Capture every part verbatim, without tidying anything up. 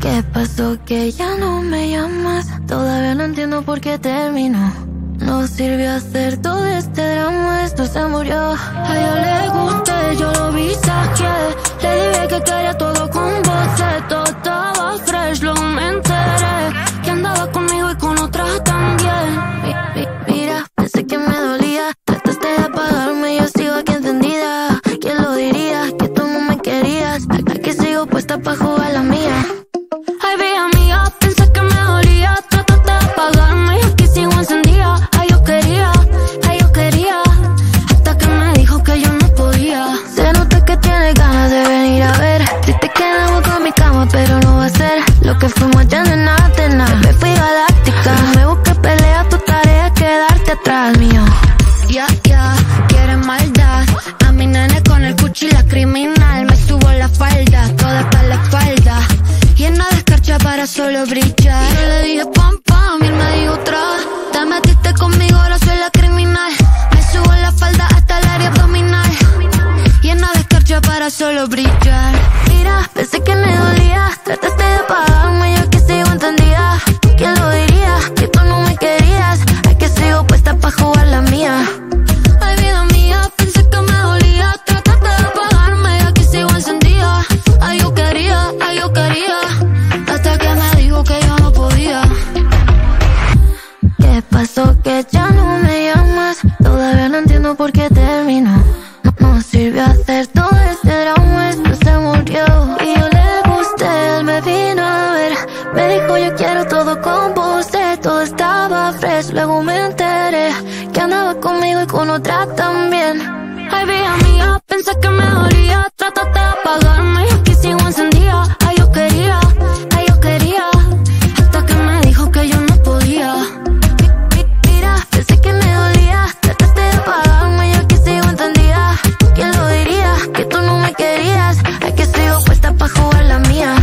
¿Qué pasó que ya no me llamas? Todavía no entiendo por qué terminó. No sirvió hacer todo este drama, esto se murió. A ella le gusté, yo lo vi, saqué. Le dije que quería todo con bote, todo estaba fresh, luego me enteré que andaba conmigo y con otras también. Mi, mi, mira, pensé que me dolía, trataste de apagarme, yo sigo aquí encendida. ¿Quién lo diría? Que tú no me querías. Aquí sigo puesta pa' jugar la mía. Ay, vida mía, pensé que me dolía, trataste de apagarme, yo aquí sigo encendida. Ay, yo quería, ay, yo quería, hasta que me dijo que yo no podía. Se nota que tienes ganas de venir a ver. Si te quedamos con mi cama, pero no va a ser lo que fuimos ya de nada, de nada. Me fui galáctica, me busqué pelea, tu tarea es quedarte atrás mío. Ya, yeah, ya, yeah, quiere maldad. A mi nene con el cuchillo criminal, me subo la falda, toda para la espalda. Llena de escarcha para solo brillar. Y yo le dije pam pam y él me dijo tra. Te metiste conmigo, ahora soy la criminal. Me subo la falda hasta el área abdominal. Llena de escarcha para solo brillar. Mira, pensé que me dolía, trataste de apagarme, yo que sigo encendida. ¿Quién lo diría? Que tú no me querías. Hay que sigo puesta pa' jugar la mía. Ay, vida mía, pensé que me dolía, trataste de apagarme, yo que sigo encendida. Ay, yo quería, ay, yo quería, hasta que me dijo que yo no podía. ¿Qué pasó que ya no me llamas? Todavía no entiendo por qué terminó. No sirvió hacer todo este drama, esto se murió. Y yo le gusté, él me vino a ver. Me dijo yo quiero todo con vos, todo estaba fresh. Luego me enteré que andaba conmigo y con otra también. Ay, vida mía, pensé que me dolía, trataste de apagarme, yo aquí sigo encendida. Ay, yo quería, ay, yo quería, hasta que me dijo que yo no podía. Mira, pensé que me dolía, trataste de apagarme, yo aquí sigo encendida. ¿Quién lo diría? Que tú no me querías. Ay, que sigo puesta pa' jugar la mía.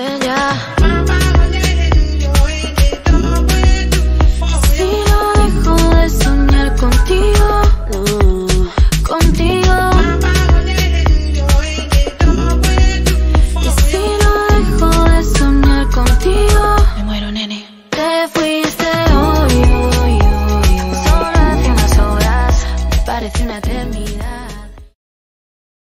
Bella.